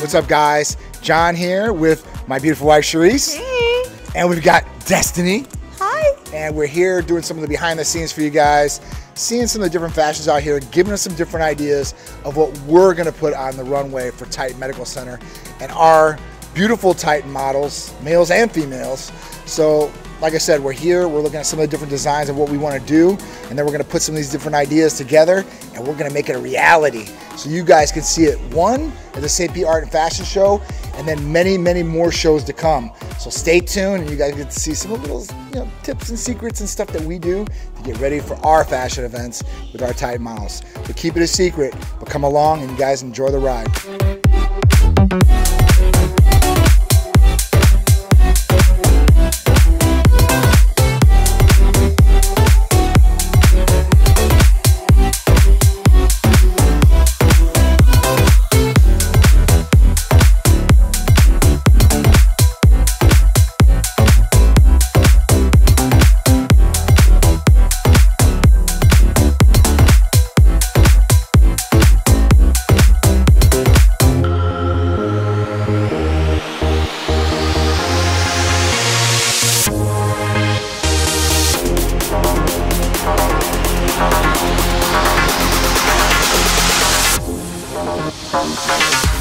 What's up, guys? John here with my beautiful wife, Charisse. Hey. And we've got Destiny. Hi. And we're here doing some of the behind the scenes for you guys, seeing some of the different fashions out here, giving us some different ideas of what we're gonna put on the runway for Titan Medical Center and our beautiful Titan models, males and females. So, like I said, we're here, we're looking at some of the different designs of what we want to do, and then we're going to put some of these different ideas together, and we're going to make it a reality. So you guys can see it, one, at the St. Pete Art and Fashion Show, and then many, many more shows to come. So stay tuned, and you guys get to see some of the little tips and secrets and stuff that we do to get ready for our fashion events with our Titan models. But keep it a secret, but come along and you guys enjoy the ride.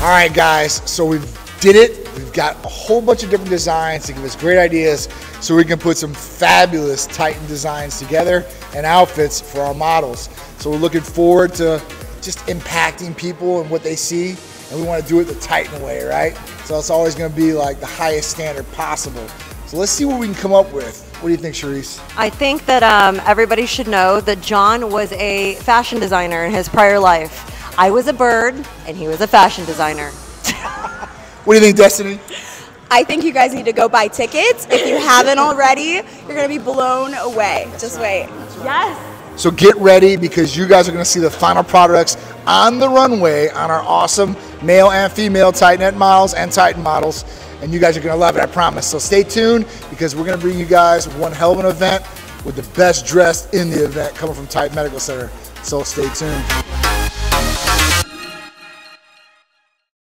All right, guys, so we did it. We've got a whole bunch of different designs to give us great ideas so we can put some fabulous Titan designs together and outfits for our models. So we're looking forward to just impacting people and what they see, and we want to do it the Titan way, right? So it's always going to be like the highest standard possible. So let's see what we can come up with. What do you think, Charisse? I think that everybody should know that John was a fashion designer in his prior life. I was a bird, and he was a fashion designer. What do you think, Destiny? I think you guys need to go buy tickets. If you haven't already, you're going to be blown away. Just wait. That's right. Yes. So get ready, because you guys are going to see the final products on the runway on our awesome male and female Titanette models and Titan models. And you guys are going to love it, I promise. So stay tuned, because we're going to bring you guys one hell of an event with the best dressed in the event coming from Titan Medical Center. So stay tuned.